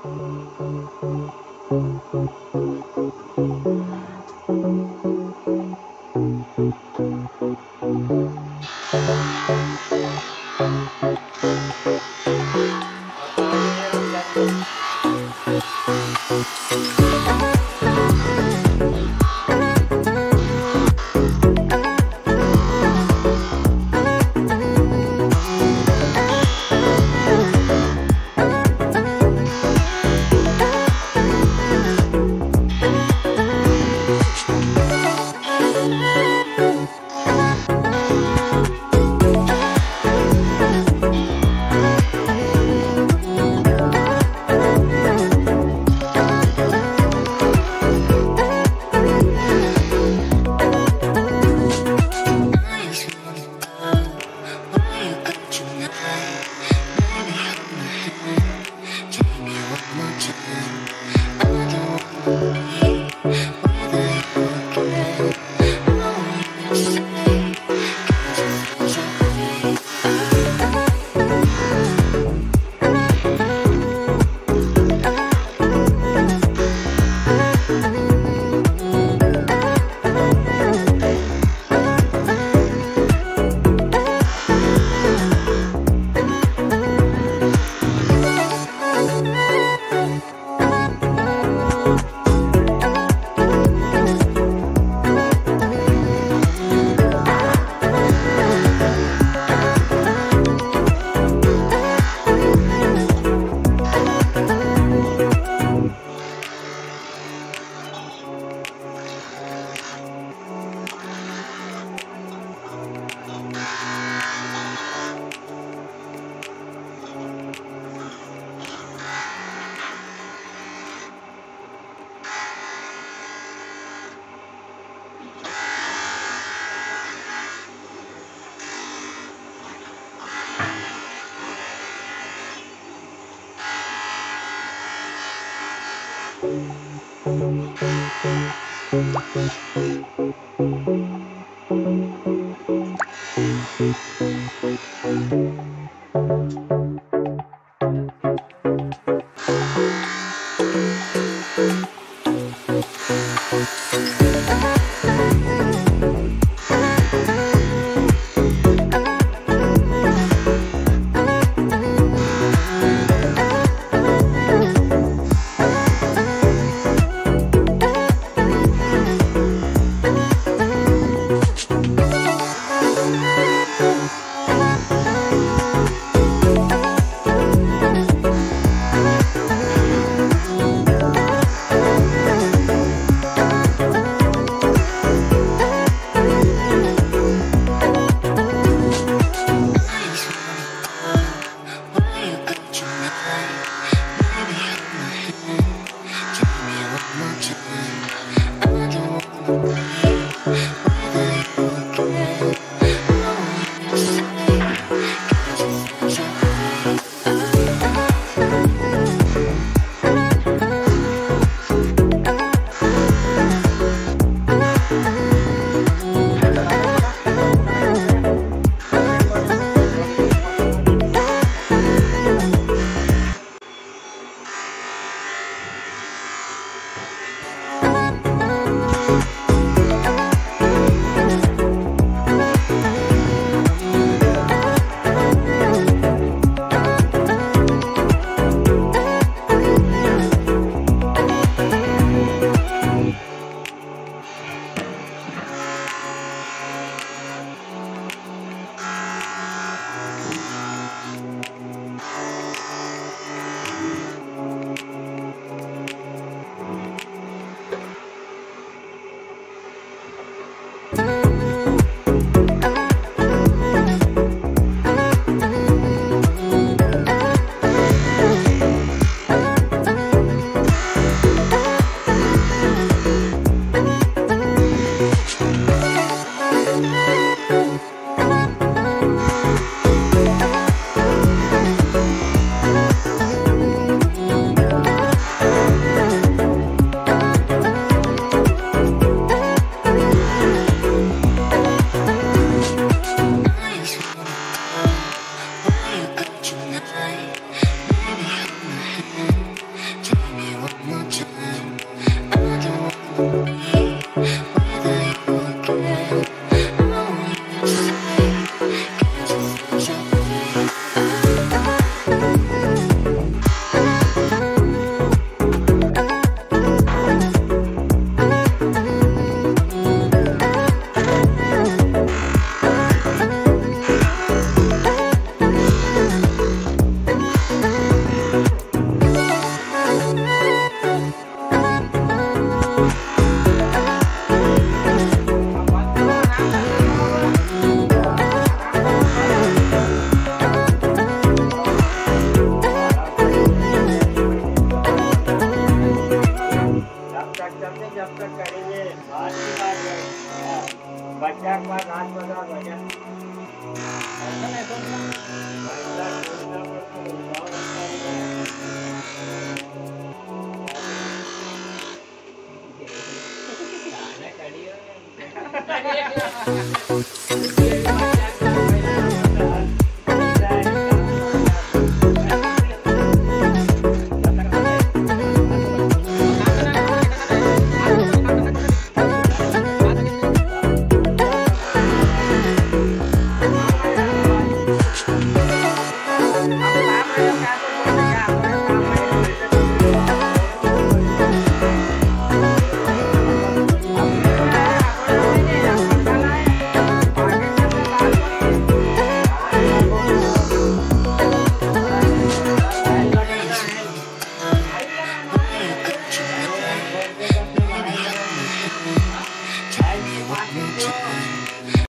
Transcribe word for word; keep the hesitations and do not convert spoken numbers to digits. Thank you. बच्चा का रात बता बच्चा ऐसा नहीं करना बच्चा करना पड़ता है गाना करियर we